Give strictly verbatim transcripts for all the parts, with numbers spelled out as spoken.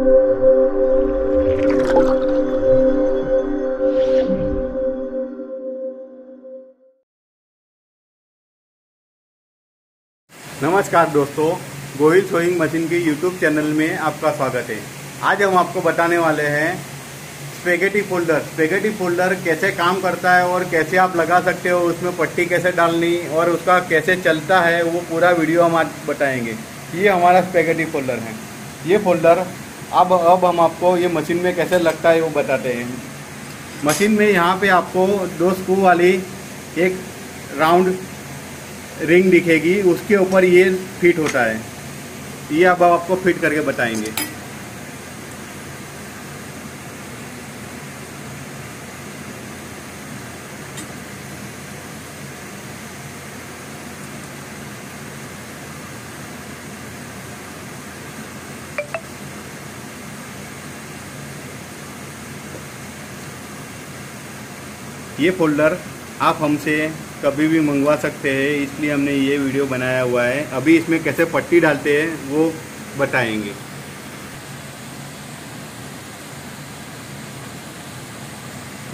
नमस्कार दोस्तों, Gohil saving machine के YouTube चैनल में आपका स्वागत है। आज हम आपको बताने वाले हैं स्पेगेटी फोल्डर। स्पेगेटी फोल्डर कैसे काम करता है और कैसे आप लगा सकते हो, उसमें पट्टी कैसे डालनी और उसका कैसे चलता है, वो पूरा वीडियो हम आज बताएंगे। ये हमारा स्पेगेटी फोल्डर है। ये फोल्डर अब अब हम आपको ये मशीन में कैसे लगता है वो बताते हैं। मशीन में यहाँ पे आपको दो स्क्रू वाली एक राउंड रिंग दिखेगी, उसके ऊपर ये फिट होता है। ये अब आपको फिट करके बताएंगे। ये फोल्डर आप हमसे कभी भी मंगवा सकते हैं, इसलिए हमने ये वीडियो बनाया हुआ है। अभी इसमें कैसे पट्टी डालते हैं वो बताएंगे।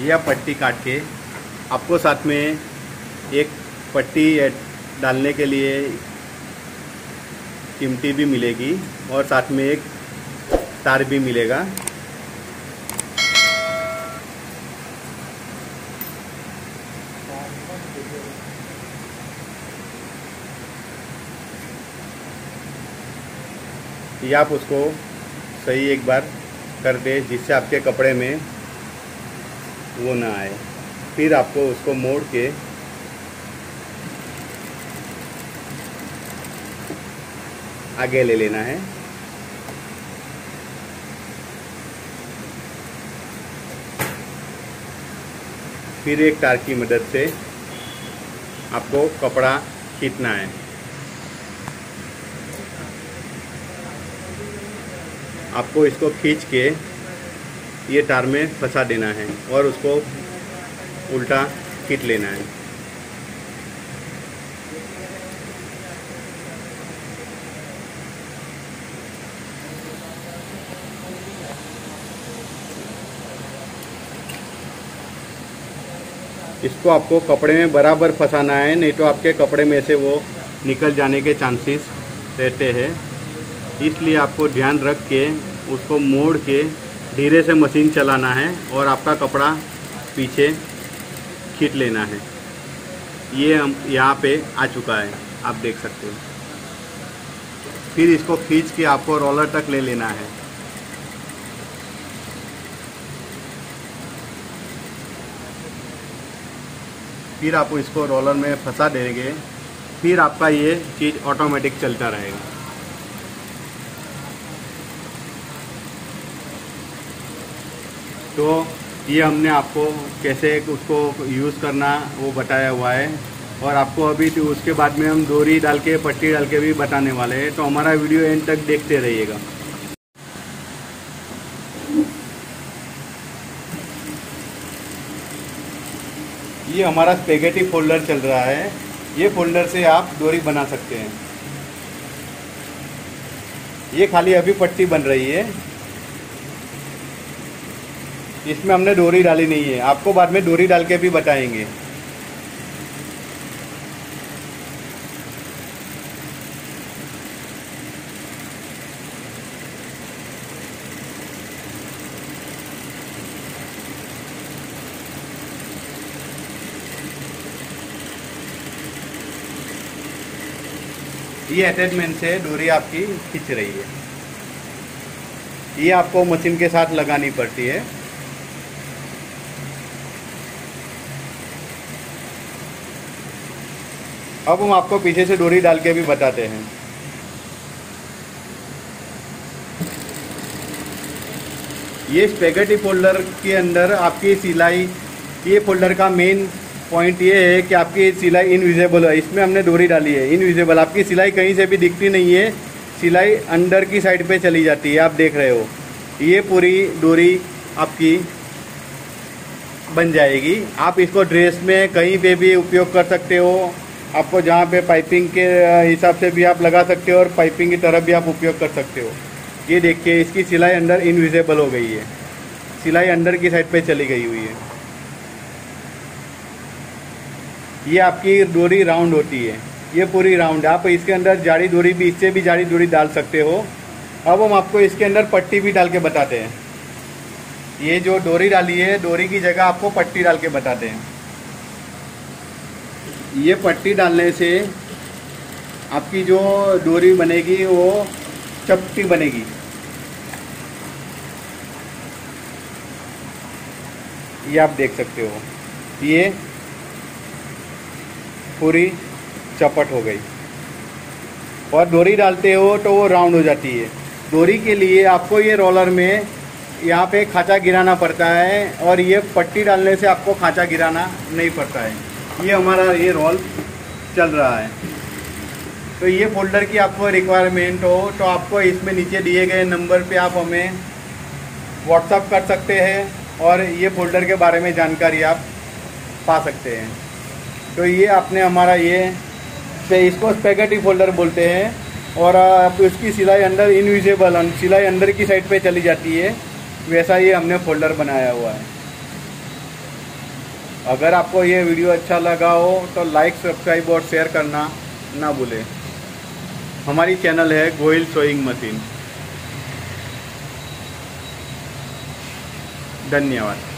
यह पट्टी काट के आपको साथ में एक पट्टी डालने के लिए चिमटी भी मिलेगी और साथ में एक तार भी मिलेगा। या आप उसको सही एक बार कर दे जिससे आपके कपड़े में वो ना आए। फिर आपको उसको मोड़ के आगे ले लेना है। फिर एक तार की मदद से आपको कपड़ा खींचना है। आपको इसको खींच के ये तार में फंसा देना है और उसको उल्टा खींच लेना है। इसको आपको कपड़े में बराबर फंसाना है, नहीं तो आपके कपड़े में से वो निकल जाने के चांसेस रहते हैं। इसलिए आपको ध्यान रख के उसको मोड़ के धीरे से मशीन चलाना है और आपका कपड़ा पीछे खींच लेना है। ये हम यहाँ पे आ चुका है, आप देख सकते हो। फिर इसको खींच के आपको रोलर तक ले लेना है। फिर आप इसको रोलर में फंसा देंगे। फिर आपका ये चीज़ ऑटोमेटिक चलता रहेगा। तो ये हमने आपको कैसे उसको यूज़ करना वो बताया हुआ है। और आपको अभी तो उसके बाद में हम डोरी डाल के पट्टी डाल के भी बताने वाले हैं, तो हमारा वीडियो एंड तक देखते रहिएगा। ये हमारा स्पेगेटी फोल्डर चल रहा है। ये फोल्डर से आप डोरी बना सकते हैं। ये खाली अभी पट्टी बन रही है, इसमें हमने डोरी डाली नहीं है। आपको बाद में डोरी डाल के भी बताएंगे। ये अटैचमेंट से डोरी आपकी खींच रही है। ये आपको मशीन के साथ लगानी पड़ती है। अब हम आपको पीछे से डोरी डाल के भी बताते हैं। ये स्पेगेटी फोल्डर के अंदर आपकी सिलाई, ये फोल्डर का मेन पॉइंट ये है कि आपकी सिलाई इनविजिबल है। इसमें हमने डोरी डाली है, इनविजिबल। आपकी सिलाई कहीं से भी दिखती नहीं है, सिलाई अंदर की साइड पे चली जाती है। आप देख रहे हो, ये पूरी डोरी आपकी बन जाएगी। आप इसको ड्रेस में कहीं पे भी उपयोग कर सकते हो। आपको जहाँ पे पाइपिंग के हिसाब से भी आप लगा सकते हो और पाइपिंग की तरफ भी आप उपयोग कर सकते हो। ये देखिए इसकी सिलाई अंदर इनविजिबल हो गई है, सिलाई अंदर की साइड पे चली गई हुई है। ये आपकी डोरी राउंड होती है, ये पूरी राउंड, आप इसके अंदर जाड़ी डोरी भी, इससे भी जाड़ी डोरी डाल सकते हो। अब हम आपको इसके अंदर पट्टी भी डाल के बताते हैं। ये जो डोरी डाली है, डोरी की जगह आपको पट्टी डाल के बताते हैं। ये पट्टी डालने से आपकी जो डोरी बनेगी वो चपटी बनेगी। ये आप देख सकते हो, ये पूरी चपट हो गई। और डोरी डालते हो तो वो राउंड हो जाती है। डोरी के लिए आपको ये रोलर में यहाँ पे खांचा गिराना पड़ता है, और ये पट्टी डालने से आपको खांचा गिराना नहीं पड़ता है। ये हमारा ये रोल चल रहा है। तो ये फोल्डर की आपको रिक्वायरमेंट हो तो आपको इसमें नीचे दिए गए नंबर पे आप हमें व्हाट्सएप कर सकते हैं, और ये फोल्डर के बारे में जानकारी आप पा सकते हैं। तो ये आपने हमारा ये, इसको स्पेगेटी फोल्डर बोलते हैं, और आप इसकी सिलाई अंदर इनविजिबल, सिलाई अंदर की साइड पे चली जाती है, वैसा ये हमने फोल्डर बनाया हुआ है। अगर आपको ये वीडियो अच्छा लगा हो तो लाइक, सब्सक्राइब और शेयर करना ना भूलें। हमारी चैनल है गोहिल सोइंग मशीन। धन्यवाद।